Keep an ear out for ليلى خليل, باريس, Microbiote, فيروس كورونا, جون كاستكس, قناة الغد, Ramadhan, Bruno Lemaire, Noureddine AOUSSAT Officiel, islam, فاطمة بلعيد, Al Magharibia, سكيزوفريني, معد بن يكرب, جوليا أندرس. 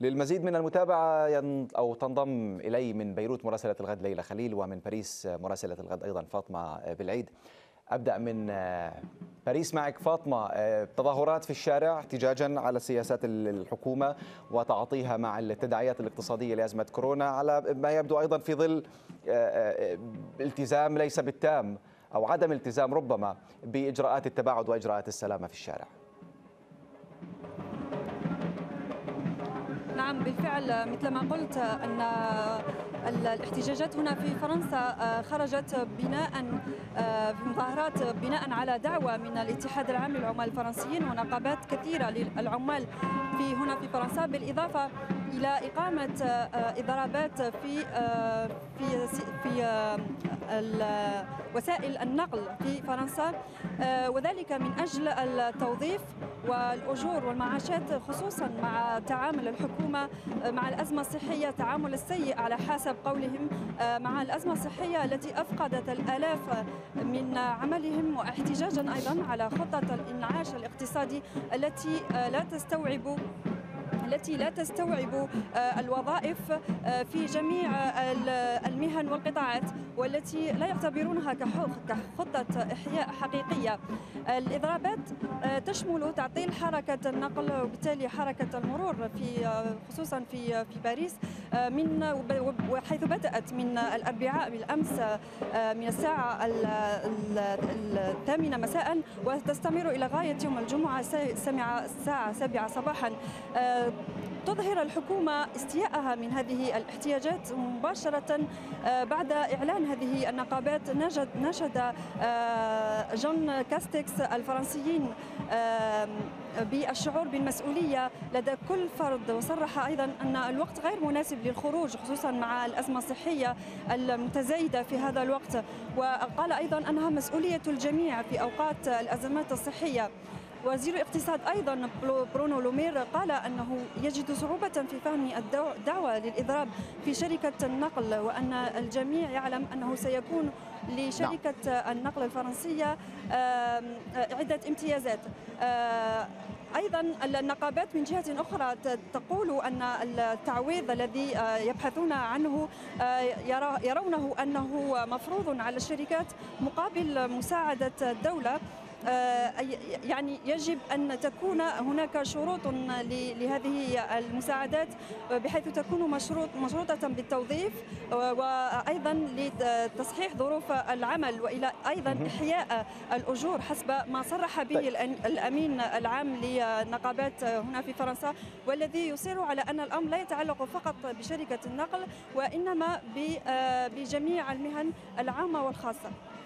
للمزيد من المتابعة أو تنضم إلي من بيروت مراسلة الغد ليلى خليل، ومن باريس مراسلة الغد أيضا فاطمة بلعيد. أبدأ من باريس معك فاطمة، تظاهرات في الشارع احتجاجا على سياسات الحكومة وتعاطيها مع التداعيات الاقتصادية لأزمة كورونا، على ما يبدو أيضا في ظل التزام ليس بالتام أو عدم التزام ربما بإجراءات التباعد وإجراءات السلامة في الشارع. نعم بالفعل، مثلما قلت أن الاحتجاجات هنا في فرنسا خرجت في مظاهرات بناء على دعوة من الاتحاد العام للعمال الفرنسيين ونقابات كثيرة للعمال هنا في فرنسا، بالإضافة إلى إقامة إضرابات في وسائل النقل في فرنسا، وذلك من أجل التوظيف والأجور والمعاشات، خصوصا مع تعامل الحكومة مع الأزمة الصحية، تعامل السيء على حسب قولهم مع الأزمة الصحية التي أفقدت الآلاف من عملهم، واحتجاجا أيضا على خطة الإنعاش الاقتصادي التي لا تستوعب الوظائف في جميع المهن والقطاعات، والتي لا يعتبرونها كخطة إحياء حقيقية. الإضرابات تشمل تعطيل حركة النقل، وبالتالي حركة المرور خصوصا في باريس، وحيث بدأت من الأربعاء بالأمس من الساعة 8 مساء وتستمر إلى غاية يوم الجمعة الساعة 7 صباحا. تظهر الحكومة استياءها من هذه الاحتياجات مباشرة بعد إعلان هذه النقابات. نشد جون كاستكس الفرنسيين بالشعور بالمسؤولية لدى كل فرد، وصرح أيضا أن الوقت غير مناسب للخروج خصوصا مع الأزمة الصحية المتزايدة في هذا الوقت، وقال أيضا أنها مسؤولية الجميع في أوقات الأزمات الصحية. وزير الاقتصاد أيضا برونو لومير قال أنه يجد صعوبة في فهم الدعوة للإضراب في شركة النقل، وأن الجميع يعلم أنه سيكون لشركة النقل الفرنسية عدة امتيازات. أيضا النقابات من جهة أخرى تقول أن التعويض الذي يبحثون عنه يرونه أنه مفروض على الشركات مقابل مساعدة الدولة، يعني يجب أن تكون هناك شروط لهذه المساعدات، بحيث تكون مشروطة بالتوظيف، وأيضا لتصحيح ظروف العمل، وإلى أيضا إحياء الأجور حسب ما صرح به الأمين العام للنقابات هنا في فرنسا، والذي يصر على أن الأمر لا يتعلق فقط بشركة النقل وإنما بجميع المهن العامة والخاصة.